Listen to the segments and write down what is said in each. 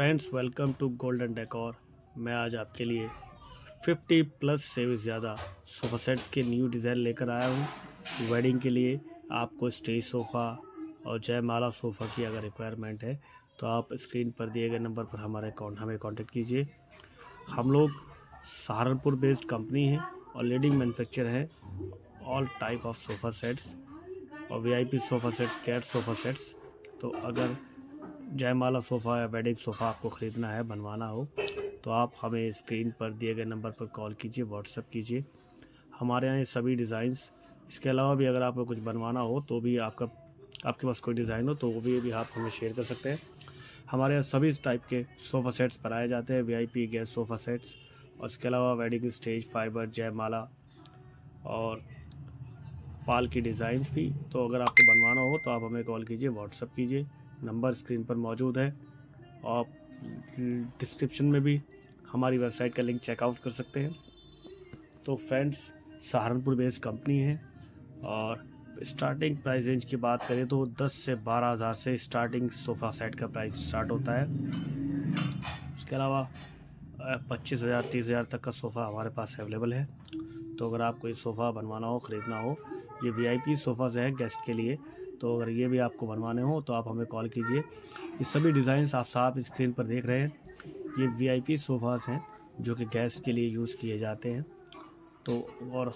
Friends, welcome to golden decor. मैं आज आपके लिए 50 प्लस से भी ज़्यादा सोफ़ा सेट्स के न्यू डिज़ाइन लेकर आया हूँ। वेडिंग के लिए आपको स्टेज सोफ़ा और जयमाला सोफ़ा की अगर रिक्वायरमेंट है तो आप स्क्रीन पर दिए गए नंबर पर हमें कांटेक्ट कीजिए। हम लोग सहारनपुर बेस्ड कंपनी है और लीडिंग मैन्युफैक्चर है all type of sofa sets और VIP sofa sets, cat sofa sets. तो अगर जयमाला सोफ़ा या वेडिंग सोफ़ा आपको ख़रीदना है, बनवाना हो तो आप हमें स्क्रीन पर दिए गए नंबर पर कॉल कीजिए, व्हाट्सएप कीजिए। हमारे यहाँ सभी डिज़ाइंस, इसके अलावा भी अगर आपको कुछ बनवाना हो तो भी आपके पास कोई डिज़ाइन हो तो वो भी आप हमें शेयर कर सकते हैं। हमारे यहाँ सभी इस टाइप के सोफ़ा सेट्स बनाए जाते हैं, वीआईपी गेस्ट सोफ़ा सेट्स और इसके अलावा वेडिंग स्टेज, फाइबर, जयमाला और पाल की डिज़ाइंस भी। तो अगर आपको बनवाना हो तो आप हमें कॉल कीजिए, व्हाट्सएप कीजिए, नंबर स्क्रीन पर मौजूद है और डिस्क्रिप्शन में भी हमारी वेबसाइट का लिंक चेकआउट कर सकते हैं। तो फ्रेंड्स, सहारनपुर बेस्ड कंपनी है और स्टार्टिंग प्राइस रेंज की बात करें तो 10 से 12,000 से स्टार्टिंग सोफ़ा सेट का प्राइस स्टार्ट होता है। उसके अलावा 25,000, 30,000 तक का सोफ़ा हमारे पास अवेलेबल है। तो अगर आपको ये सोफ़ा बनवाना हो, ख़रीदना हो, ये वीआईपी सोफ़ाज़ हैं गेस्ट के लिए, तो अगर ये भी आपको बनवाने हो तो आप हमें कॉल कीजिए। ये सभी डिज़ाइंस आप साफ स्क्रीन पर देख रहे हैं, ये वीआईपी सोफ़ास हैं जो कि गेस्ट के लिए यूज़ किए जाते हैं। तो और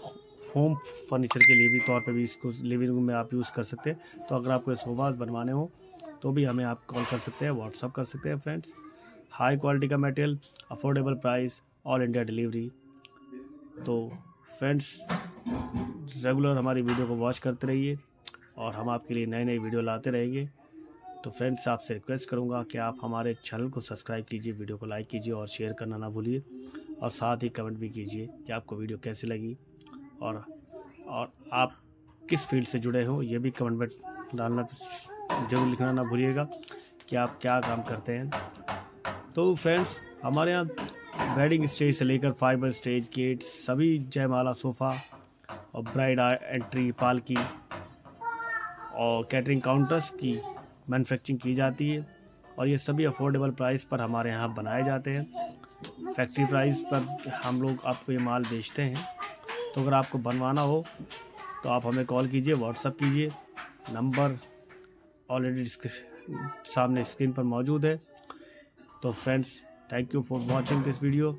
होम फर्नीचर के लिए भी तौर पे भी इसको लिविंग रूम में आप यूज़ कर सकते हैं। तो अगर आपको ये सोफ़ास बनवाने हो तो भी हमें आप कॉल कर सकते हैं, व्हाट्सअप कर सकते हैं। फ्रेंड्स, हाई क्वालिटी का material, affordable price, all India delivery. तो फ्रेंड्स, रेगुलर हमारी वीडियो को वॉच करते रहिए और हम आपके लिए नए वीडियो लाते रहेंगे। तो फ्रेंड्स, आपसे रिक्वेस्ट करूंगा कि आप हमारे चैनल को सब्सक्राइब कीजिए, वीडियो को लाइक कीजिए और शेयर करना ना भूलिए और साथ ही कमेंट भी कीजिए कि आपको वीडियो कैसी लगी और आप किस फील्ड से जुड़े हो, ये भी कमेंट में डालना जरूर, लिखना ना भूलिएगा कि आप क्या काम करते हैं। तो फ्रेंड्स, हमारे यहाँ वेडिंग स्टेज से लेकर फाइबर स्टेज, गेट, सभी जयमाला सोफ़ा और ब्राइड एंट्री, पालकी और कैटरिंग काउंटर्स की मैन्युफैक्चरिंग की जाती है और ये सभी अफोर्डेबल प्राइस पर हमारे यहाँ बनाए जाते हैं। फैक्ट्री प्राइस पर हम लोग आपको ये माल बेचते हैं। तो अगर आपको बनवाना हो तो आप हमें कॉल कीजिए, व्हाट्सअप कीजिए, नंबर ऑलरेडी सामने स्क्रीन पर मौजूद है। तो friends, thank you for watching this video.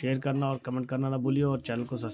Share करना और कमेंट करना ना भूलिए और चैनल को